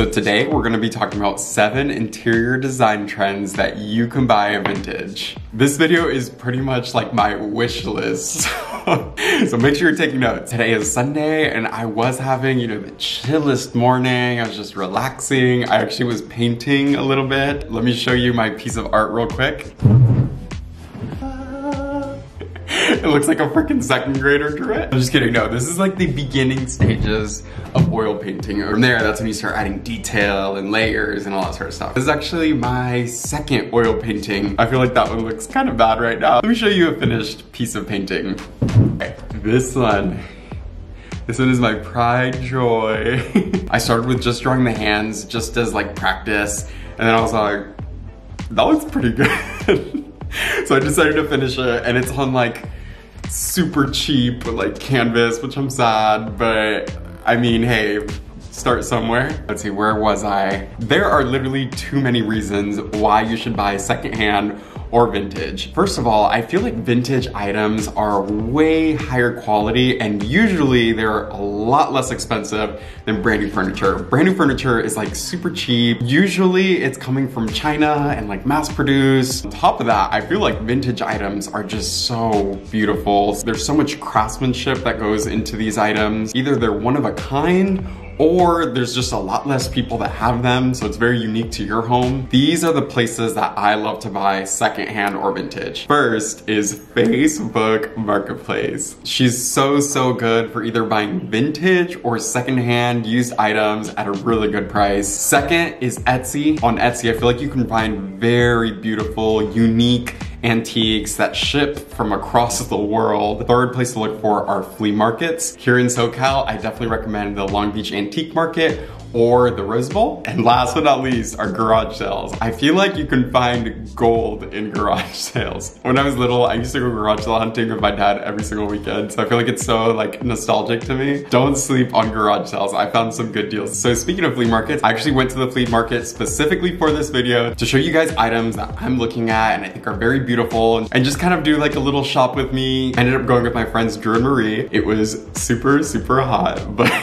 So today we're gonna be talking about 7 interior design trends that you can buy vintage. This video is pretty much like my wish list. So make sure you're taking notes. Today is Sunday and I was having, the chillest morning. I was just relaxing. I actually was painting a little bit. Let me show you my piece of art real quick. It looks like a freaking second grader drew it. I'm just kidding, no, this is like the beginning stages of oil painting. From there, that's when you start adding detail and layers and all that sort of stuff. This is actually my second oil painting. I feel like that one looks kind of bad right now. Let me show you a finished piece of painting. Okay, this one is my pride joy. I started with just drawing the hands just as like practice. And then I was like, that looks pretty good. So I decided to finish it and it's on like super cheap like canvas, which I'm sad, but I mean, hey, start somewhere. Let's see, where was I? There are literally too many reasons why you should buy secondhand or vintage. First of all, I feel like vintage items are way higher quality and usually they're a lot less expensive than brand new furniture. Brand new furniture is like super cheap. Usually it's coming from China and like mass produced. On top of that, I feel like vintage items are just so beautiful. There's so much craftsmanship that goes into these items. Either they're one of a kind or there's just a lot less people that have them, so it's very unique to your home. These are the places that I love to buy secondhand or vintage. First is Facebook Marketplace. She's so good for either buying vintage or secondhand used items at a really good price. Second is Etsy. On Etsy, I feel like you can find very beautiful, unique antiques that ship from across the world. The third place to look for are flea markets. Here in SoCal, I definitely recommend the Long Beach Antique Market or the Rose Bowl. And last but not least are garage sales. I feel like you can find gold in garage sales. When I was little, I used to go garage sale hunting with my dad every single weekend. So I feel like it's so like nostalgic to me. Don't sleep on garage sales. I found some good deals. So speaking of flea markets, I actually went to the flea market specifically for this video to show you guys items that I'm looking at and I think are very beautiful and just kind of do like a little shop with me. I ended up going with my friends, Drew and Marie. It was super hot, but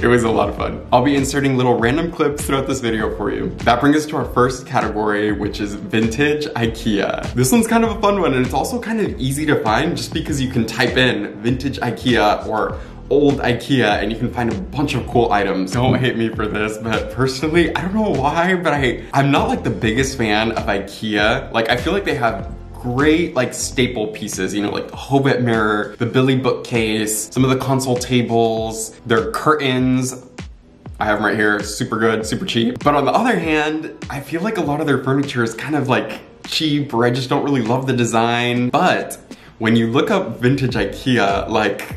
it was a lot of fun. I'll be inserting little random clips throughout this video for you. That brings us to our first category, which is vintage IKEA. This one's kind of a fun one and it's also kind of easy to find just because you can type in vintage IKEA or old IKEA and you can find a bunch of cool items. Don't hate me for this, but personally, I don't know why, but I'm not like the biggest fan of IKEA. Like I feel like they have great like staple pieces, like the Hobbit mirror, the Billy bookcase, some of the console tables, their curtains. I have them right here, super good, super cheap. But on the other hand, I feel like a lot of their furniture is kind of like cheap or I just don't really love the design. But when you look up vintage IKEA, like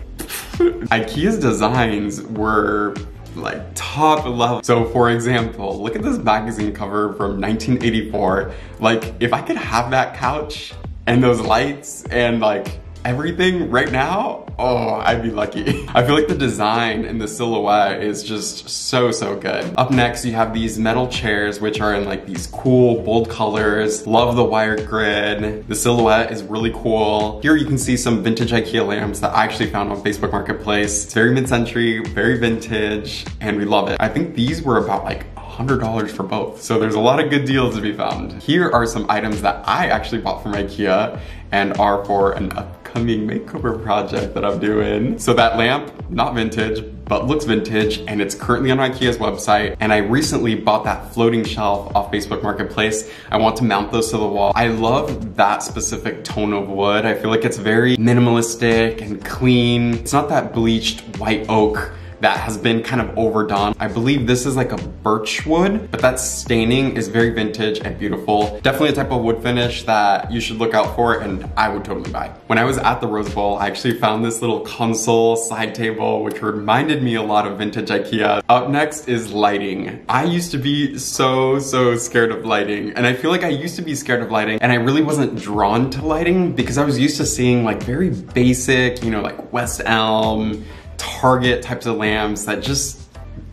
IKEA's designs were like top level. So for example, look at this magazine cover from 1984. Like if I could have that couch and those lights and like everything right now, oh, I'd be lucky. I feel like the design and the silhouette is just so good. Up next, you have these metal chairs, which are in like these cool, bold colors. Love the wire grid. The silhouette is really cool. Here you can see some vintage IKEA lamps that I actually found on Facebook Marketplace. It's very mid-century, very vintage, and we love it. I think these were about like $100 for both. So there's a lot of good deals to be found. Here are some items that I actually bought from IKEA and are for an upcoming makeover project that I'm doing. So that lamp, not vintage, but looks vintage and it's currently on IKEA's website. And I recently bought that floating shelf off Facebook Marketplace. I want to mount those to the wall. I love that specific tone of wood. I feel like it's very minimalistic and clean. It's not that bleached white oak that has been kind of overdone. I believe this is like a birch wood, but that staining is very vintage and beautiful. Definitely a type of wood finish that you should look out for and I would totally buy. When I was at the Rose Bowl, I actually found this little console side table, which reminded me a lot of vintage IKEA. Up next is lighting. I used to be so scared of lighting. And I feel like I used to be scared of lighting and I really wasn't drawn to lighting because I was used to seeing like very basic, like West Elm, Target types of lamps that just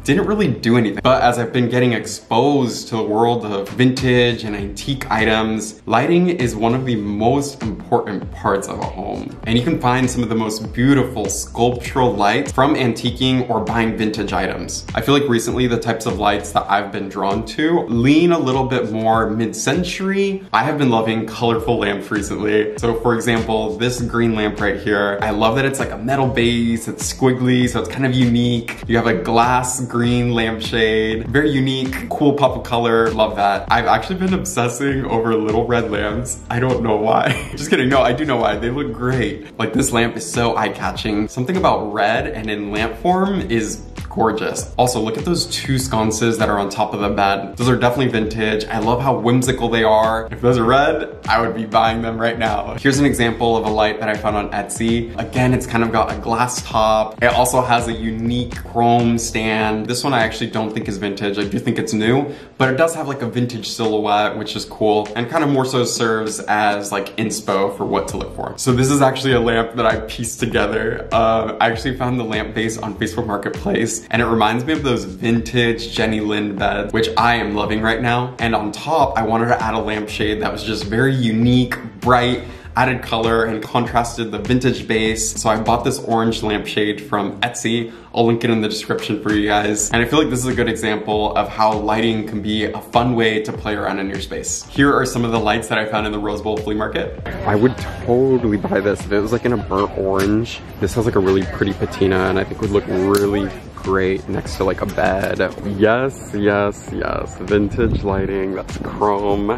didn't really do anything. But as I've been getting exposed to the world of vintage and antique items, lighting is one of the most important parts of a home. And you can find some of the most beautiful sculptural lights from antiquing or buying vintage items. I feel like recently the types of lights that I've been drawn to lean a little bit more mid-century. I have been loving colorful lamps recently. So for example, this green lamp right here, I love that it's like a metal base, it's squiggly, so it's kind of unique. You have a glass green lampshade, very unique, cool pop of color, love that. I've actually been obsessing over little red lamps. I don't know why. Just kidding, no, I do know why, they look great. Like this lamp is so eye-catching. Something about red and in lamp form is gorgeous. Also, look at those two sconces that are on top of the bed. Those are definitely vintage. I love how whimsical they are. If those are red, I would be buying them right now. Here's an example of a light that I found on Etsy. Again, it's kind of got a glass top. It also has a unique chrome stand. This one I actually don't think is vintage. I do think it's new, but it does have like a vintage silhouette, which is cool, and kind of more so serves as like inspo for what to look for. So this is actually a lamp that I pieced together. I actually found the lamp base on Facebook Marketplace. And it reminds me of those vintage Jenny Lind beds, which I am loving right now. And on top, I wanted to add a lampshade that was just very unique, bright, added color, and contrasted the vintage base. So I bought this orange lampshade from Etsy. I'll link it in the description for you guys. And I feel like this is a good example of how lighting can be a fun way to play around in your space. Here are some of the lights that I found in the Rose Bowl flea market. I would totally buy this if it was like in a burnt orange. This has like a really pretty patina and I think would look really great next to like a bed. Yes, yes, yes. Vintage lighting, that's chrome.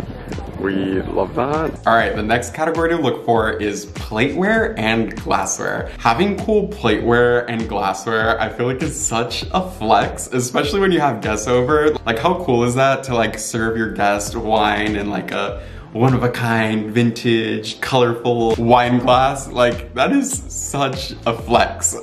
We love that. All right, the next category to look for is plateware and glassware. Having cool plateware and glassware, I feel like it's such a flex, especially when you have guests over. Like how cool is that to like serve your guest wine in like a one-of-a-kind, vintage, colorful wine glass? Like that is such a flex.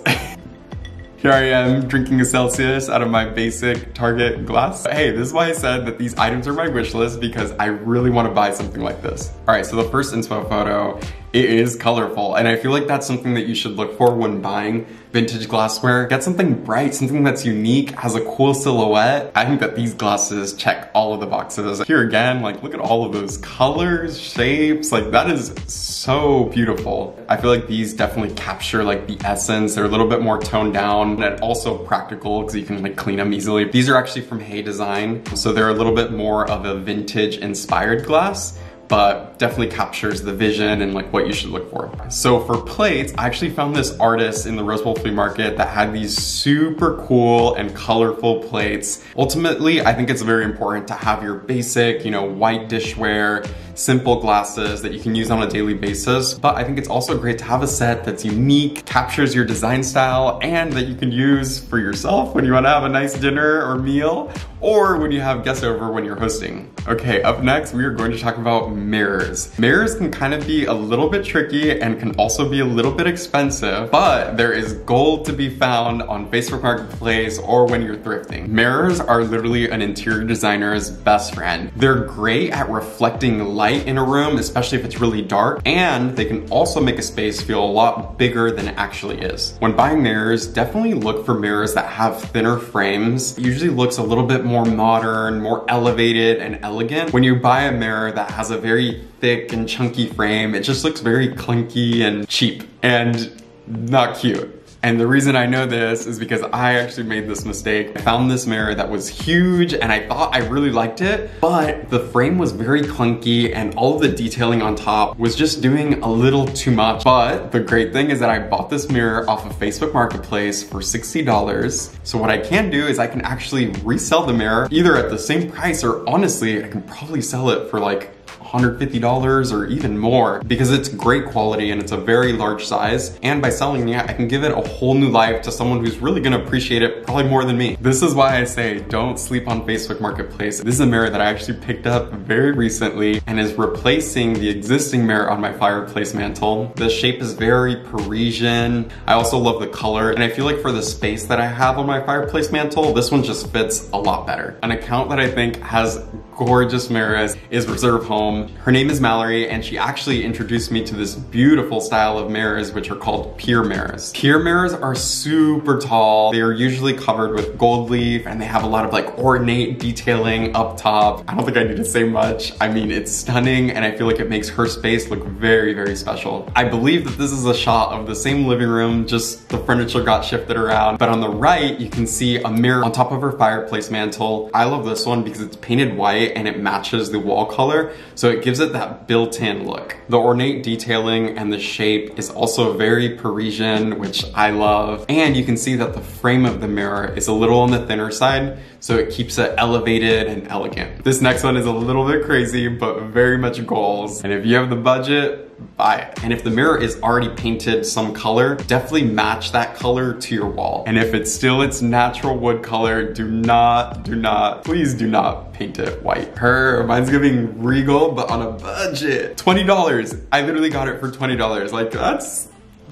Here I am drinking a Celsius out of my basic Target glass. But hey, this is why I said that these items are my wish list, because I really want to buy something like this. All right, so the first inspo photo, it is colorful. And I feel like that's something that you should look for when buying vintage glassware. Get something bright, something that's unique, has a cool silhouette. I think that these glasses check all of the boxes. Here again, like look at all of those colors, shapes, like that is so beautiful. I feel like these definitely capture like the essence. They're a little bit more toned down and also practical because you can like clean them easily. These are actually from Hay Design. So they're a little bit more of a vintage inspired glass, but definitely captures the vision and like what you should look for. So for plates, I actually found this artist in the Rose Bowl flea market that had these super cool and colorful plates. Ultimately, I think it's very important to have your basic, you know, white dishware, simple glasses that you can use on a daily basis. But I think it's also great to have a set that's unique, captures your design style, and that you can use for yourself when you want to have a nice dinner or meal, or when you have guests over when you're hosting. Okay, up next, we are going to talk about mirrors. Mirrors can kind of be a little bit tricky and can also be a little bit expensive, but there is gold to be found on Facebook Marketplace or when you're thrifting. Mirrors are literally an interior designer's best friend. They're great at reflecting light in a room, especially if it's really dark, and they can also make a space feel a lot bigger than it actually is. When buying mirrors, definitely look for mirrors that have thinner frames. It usually looks a little bit more modern, more elevated and elegant. When you buy a mirror that has a very thick and chunky frame, it just looks very clunky and cheap and not cute. And the reason I know this is because I actually made this mistake. I found this mirror that was huge and I thought I really liked it, but the frame was very clunky and all of the detailing on top was just doing a little too much. But the great thing is that I bought this mirror off of Facebook Marketplace for $60. So what I can do is I can actually resell the mirror either at the same price, or honestly, I can probably sell it for like $150 or even more, because it's great quality and it's a very large size. And by selling it, I can give it a whole new life to someone who's really gonna appreciate it, probably more than me. This is why I say don't sleep on Facebook Marketplace. This is a mirror that I actually picked up very recently and is replacing the existing mirror on my fireplace mantle. The shape is very Parisian. I also love the color, and I feel like for the space that I have on my fireplace mantle, this one just fits a lot better. An account that I think has gorgeous mirrors is Reserve Home. Elm. Her name is Mallory, and she actually introduced me to this beautiful style of mirrors, which are called pier mirrors. Pier mirrors are super tall. They are usually covered with gold leaf, and they have a lot of like ornate detailing up top. I don't think I need to say much. I mean, it's stunning, and I feel like it makes her space look very, very special. I believe that this is a shot of the same living room, just the furniture got shifted around. But on the right, you can see a mirror on top of her fireplace mantle. I love this one because it's painted white and it matches the wall color, so it gives it that built-in look. The ornate detailing and the shape is also very Parisian, which I love. And you can see that the frame of the mirror is a little on the thinner side, so it keeps it elevated and elegant. This next one is a little bit crazy, but very much goals. And if you have the budget, buy it. And if the mirror is already painted some color, definitely match that color to your wall. And if it's still its natural wood color, please do not paint it white. Mine's giving regal, but on a budget. $20, I literally got it for $20. Like, that's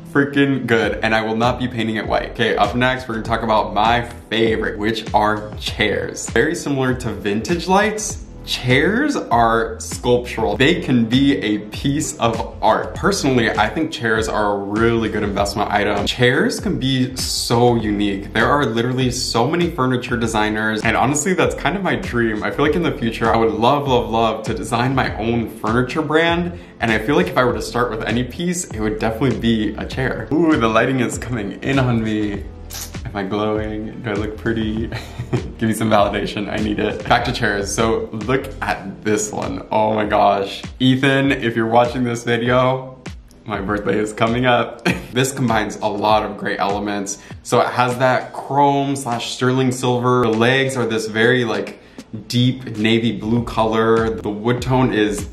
freaking good, and I will not be painting it white. Okay, up next, we're gonna talk about my favorite, which are chairs. Very similar to vintage lights, chairs are sculptural. They can be a piece of art. Personally, I think chairs are a really good investment item. Chairs can be so unique. There are literally so many furniture designers, and honestly, that's kind of my dream. I feel like in the future, I would love to design my own furniture brand, and I feel like if I were to start with any piece, it would definitely be a chair. Ooh, the lighting is coming in on me. Am I glowing? Do I look pretty? Give me some validation, I need it. Back to chairs, so look at this one. Oh my gosh. Ethan, if you're watching this video, my birthday is coming up. This combines a lot of great elements. So it has that chrome / sterling silver. The legs are this very like deep navy blue color. The wood tone is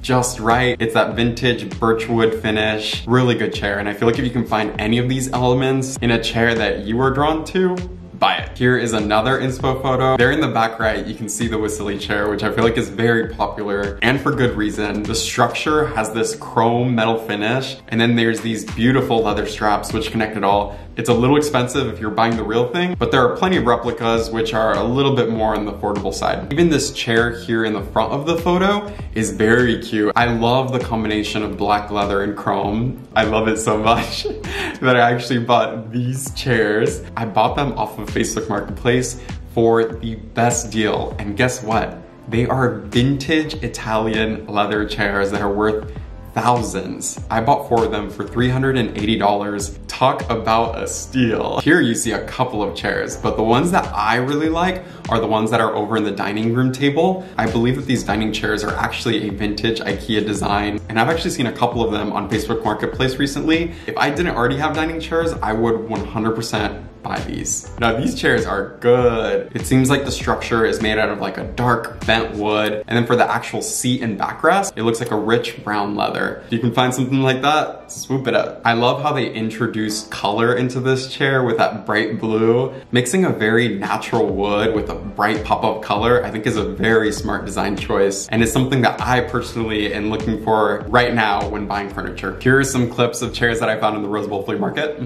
just right. It's that vintage birchwood finish. Really good chair, and I feel like if you can find any of these elements in a chair that you are drawn to, buy it. Here is another inspo photo. There in the back right, you can see the Wassily chair, which I feel like is very popular, and for good reason. The structure has this chrome metal finish, and then there's these beautiful leather straps which connect it all. It's a little expensive if you're buying the real thing, but there are plenty of replicas which are a little bit more on the affordable side. Even this chair here in the front of the photo is very cute. I love the combination of black leather and chrome. I love it so much that I actually bought these chairs. I bought them off of Facebook Marketplace for the best deal. And guess what? They are vintage Italian leather chairs that are worth thousands. I bought four of them for $380. Talk about a steal. Here you see a couple of chairs, but the ones that I really like are the ones that are over in the dining room table. I believe that these dining chairs are actually a vintage IKEA design, and I've actually seen a couple of them on Facebook Marketplace recently. If I didn't already have dining chairs, I would 100% buy these. Now these chairs are good. It seems like the structure is made out of like a dark bent wood, and then for the actual seat and backrest, it looks like a rich brown leather. If you can find something like that, swoop it up. I love how they introduce color into this chair with that bright blue. Mixing a very natural wood with a bright pop of color, I think is a very smart design choice, and is something that I personally am looking for right now when buying furniture. Here are some clips of chairs that I found in the Rose Bowl flea market.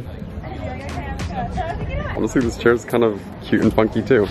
Honestly, this chair is kind of cute and funky too.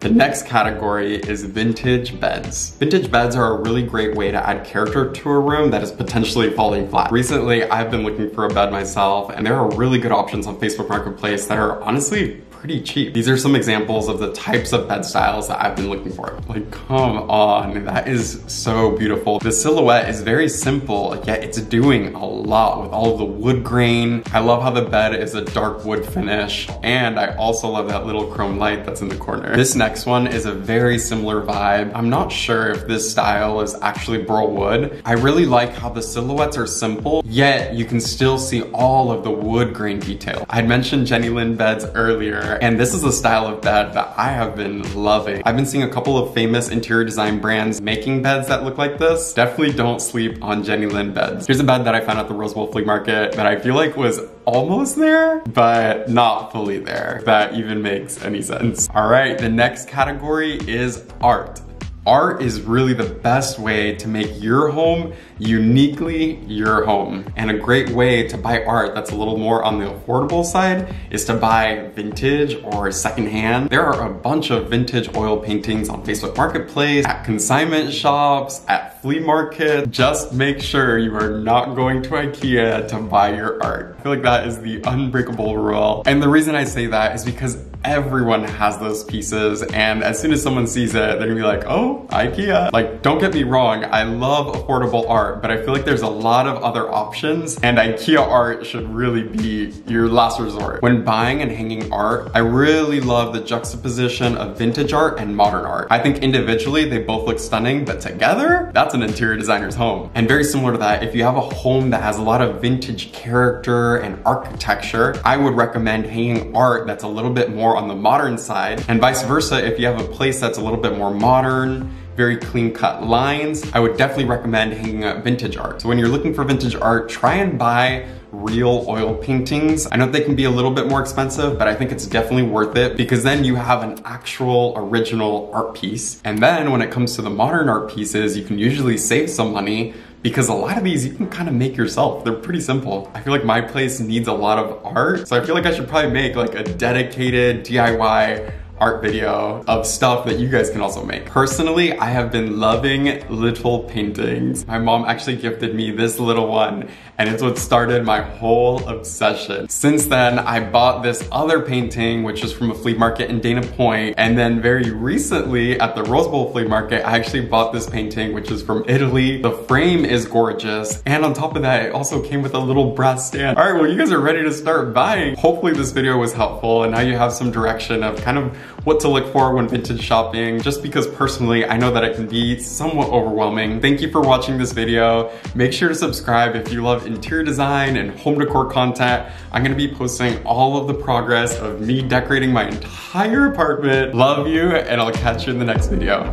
The next category is vintage beds. Vintage beds are a really great way to add character to a room that is potentially falling flat. Recently, I've been looking for a bed myself, and there are really good options on Facebook Marketplace that are honestly pretty cheap. These are some examples of the types of bed styles that I've been looking for. Like, come on, that is so beautiful. The silhouette is very simple, yet it's doing a lot with all of the wood grain. I love how the bed is a dark wood finish, and I also love that little chrome light that's in the corner. This next one is a very similar vibe. I'm not sure if this style is actually burl wood. I really like how the silhouettes are simple, yet you can still see all of the wood grain detail. I had mentioned Jenny Lind beds earlier, and this is a style of bed that I have been loving. I've been seeing a couple of famous interior design brands making beds that look like this. Definitely don't sleep on Jenny Lind beds. Here's a bed that I found at the Rose Bowl flea market that I feel like was almost there, but not fully there. If that even makes any sense. All right, the next category is art. Art is really the best way to make your home uniquely your home. And a great way to buy art that's a little more on the affordable side is to buy vintage or secondhand. There are a bunch of vintage oil paintings on Facebook Marketplace, at consignment shops, at flea market. Just make sure you are not going to IKEA to buy your art. I feel like that is the unbreakable rule. And the reason I say that is because everyone has those pieces, and as soon as someone sees it, they're gonna be like, oh, IKEA. Like, don't get me wrong, I love affordable art, but I feel like there's a lot of other options, and IKEA art should really be your last resort. When buying and hanging art, I really love the juxtaposition of vintage art and modern art. I think individually they both look stunning, but together, that's an interior designer's home. And very similar to that, if you have a home that has a lot of vintage character and architecture, I would recommend hanging art that's a little bit more on the modern side, and vice versa. If you have a place that's a little bit more modern, very clean cut lines, I would definitely recommend hanging up vintage art. So when you're looking for vintage art, try and buy real oil paintings. I know they can be a little bit more expensive, but I think it's definitely worth it, because then you have an actual original art piece. And then when it comes to the modern art pieces, you can usually save some money, because a lot of these you can kind of make yourself. They're pretty simple. I feel like my place needs a lot of art, so I feel like I should probably make like a dedicated DIY art video of stuff that you guys can also make. Personally, I have been loving little paintings. My mom actually gifted me this little one, and it's what started my whole obsession. Since then, I bought this other painting, which is from a flea market in Dana Point, and then very recently at the Rose Bowl flea market, I actually bought this painting, which is from Italy. The frame is gorgeous, and on top of that, it also came with a little brass stand. All right, well, you guys are ready to start buying. Hopefully this video was helpful, and now you have some direction of kind of what to look for when vintage shopping, just because personally I know that it can be somewhat overwhelming. Thank you for watching this video. Make sure to subscribe if you love interior design and home decor content. I'm gonna be posting all of the progress of me decorating my entire apartment. Love you, and I'll catch you in the next video.